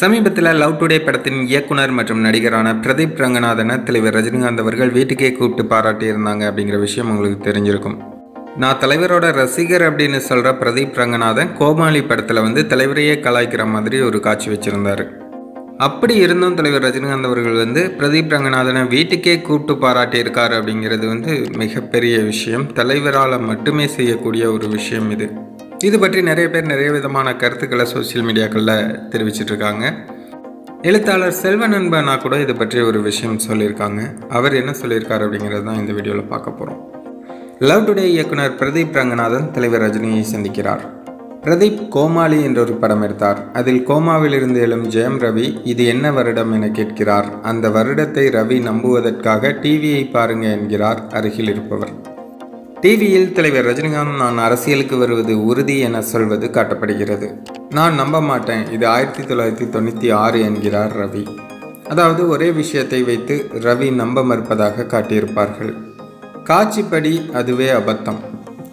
சமீபத்தில் love today படத்தின் இயக்குனர் மற்றும் நடிகரான பிரதீப் ரங்கநாதன தலைவர் ரஜினிகாந்த் அவர்கள் வீட்டுக்கே கூப்பிட்டு பாராட்டியிருந்தாங்க அப்படிங்கிற விஷயம் உங்களுக்கு தெரிஞ்சிருக்கும். நான் தலைவரோட ரசிகர் அப்படின்னு சொல்கிற பிரதீப் ரங்கநாதன் கோமாளி படத்தில் தலைவரையே கலாய்க்கிற மாதிரி ஒரு காட்சி வச்சுருந்தார். அப்படி இருந்தும் தலைவர் ரஜினிகாந்த் அவர்கள் பிரதீப் ரங்கநாதனை வீட்டுக்கே கூப்பிட்டு பாராட்டியிருக்கார் அப்படிங்கிறது மிகப்பெரிய விஷயம். தலைவரால் மட்டுமே செய்யக்கூடிய ஒரு விஷயம் இது. இது பற்றி நிறைய பேர் நிறைய விதமான கருத்துக்களை சோசியல் மீடியாக்களில் தெரிவிச்சிட்ருக்காங்க. எழுத்தாளர் செல்வநண்பனா கூட இது பற்றி ஒரு விஷயம் சொல்லியிருக்காங்க. அவர் என்ன சொல்லியிருக்காரு அப்படிங்கிறது தான் இந்த வீடியோவில் பார்க்க போகிறோம். லவ் டுடே இயக்குனர் பிரதீப் ரங்கநாதன் தலைவர் ரஜினியை சந்திக்கிறார். பிரதீப் கோமாளி என்றொரு படம் எடுத்தார். அதில் கோமாவிலிருந்து எழும் ஜெயம் ரவி இது என்ன வருடம் என கேட்கிறார். அந்த வருடத்தை ரவி நம்புவதற்காக டிவியை பாருங்க என்கிறார் அருகில் இருப்பவர். டிவியில் தலைவர் ரஜினிகாந்த் நான் அரசியலுக்கு வருவது உறுதி என சொல்வது காட்டப்படுகிறது. நான் நம்ப மாட்டேன், இது 1996 என்கிறார் ரவி. அதாவது ஒரே விஷயத்தை வைத்து ரவி நம்ப மறுப்பதாக காட்டியிருப்பார்கள். காட்சிப்படி அதுவே அபத்தம்.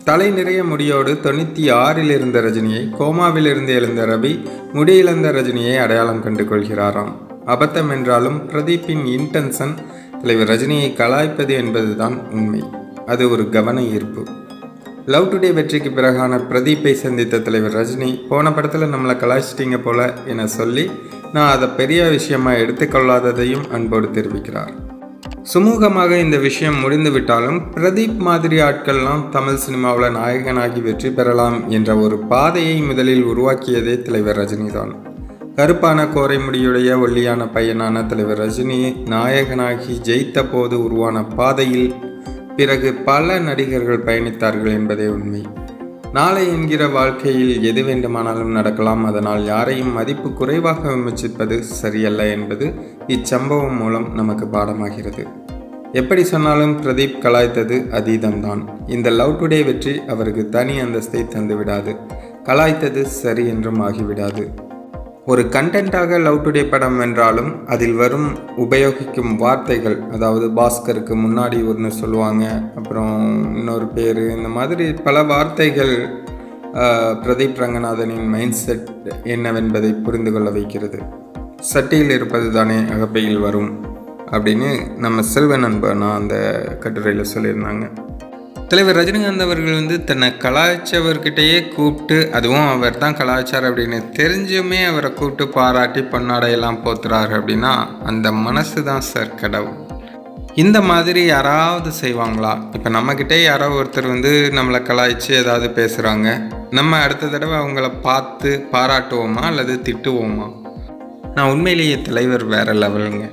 தலை நிறைய முடியோடு 96 இருந்த ரஜினியை, கோமாவிலிருந்து எழுந்த ரவி முடியிழந்த ரஜினியை அடையாளம் கண்டு கொள்கிறாராம். அபத்தம் என்றாலும் பிரதீப்பின் இன்டென்ஷன் தலைவர் ரஜினியை கலாய்ப்பது என்பதுதான் உண்மை. அது ஒரு கவன ஈர்ப்பு. லவ் டுடே வெற்றிக்கு பிறகான பிரதீப்பை சந்தித்த தலைவர் ரஜினி, போன படத்தில் நம்மளை கலாய்ச்சிட்டிங்க போல என சொல்லி நான் அதை பெரிய விஷயமாக எடுத்துக்கொள்ளாததையும் அன்போடு தெரிவிக்கிறார். சுமூகமாக இந்த விஷயம் முடிந்துவிட்டாலும் பிரதீப் மாதிரி ஆட்கள்லாம் தமிழ் சினிமாவில் நாயகனாகி வெற்றி பெறலாம் என்ற ஒரு பாதையை முதலில் உருவாக்கியதே தலைவர் ரஜினி தான். கருப்பான கோரை முடியுடைய ஒல்லியான பையனான தலைவர் ரஜினி நாயகனாகி ஜெயித்த போது உருவான பாதையில் பிறகு பல நடிகர்கள் பயணித்தார்கள் என்பதே உண்மை. நாளை என்கிற வாழ்க்கையில் எது வேண்டுமானாலும் நடக்கலாம், அதனால் யாரையும் மதிப்பு குறைவாக விமர்சிப்பது சரியல்ல என்பது இச்சம்பவம் மூலம் நமக்கு பாடமாகிறது. எப்படி சொன்னாலும் பிரதீப் கலாய்த்தது அதீதம்தான். இந்த லவ் டுடே வெற்றி அவருக்கு தனி அந்தஸ்தை தந்துவிடாது, கலாய்த்தது சரி என்றும் ஆகிவிடாது. ஒரு கண்டென்ட்டாக லவ் டுடே படம் என்றாலும் அதில் வரும் உபயோகிக்கும் வார்த்தைகள், அதாவது பாஸ்கருக்கு முன்னாடி ஒன்று சொல்லுவாங்க, அப்புறம் இன்னொரு பேர், இந்த மாதிரி பல வார்த்தைகள் பிரதீப் ரங்கநாதனின் மைண்ட் செட் என்னவென்பதை புரிந்து கொள்ள வைக்கிறது. சட்டியில் இருப்பது தானே அகப்பையில் வரும் அப்படின்னு நம்ம செல்வநண்பனா அந்த கட்டுரையில் சொல்லியிருந்தாங்க. தலைவர் ரஜினிகாந்த் அவர்கள் தன்னை கலாய்ச்சவர்கிட்டையே கூப்பிட்டு, அதுவும் அவர் தான் கலாய்ச்சார் அப்படின்னு தெரிஞ்சுமே அவரை கூப்பிட்டு பாராட்டி பொன்னாடையெல்லாம் போத்துறாரு அப்படின்னா அந்த மனசு தான் சார் கடவுள். இந்த மாதிரி யாராவது செய்வாங்களா? இப்போ நம்மக்கிட்டே யாரோ ஒருத்தர் நம்மளை கலாய்ச்சி ஏதாவது பேசுகிறாங்க, நம்ம அடுத்த தடவை அவங்கள பார்த்து பாராட்டுவோமா அல்லது திட்டுவோமா? நான் உண்மையிலேயே தலைவர் வேறு லெவலுங்க.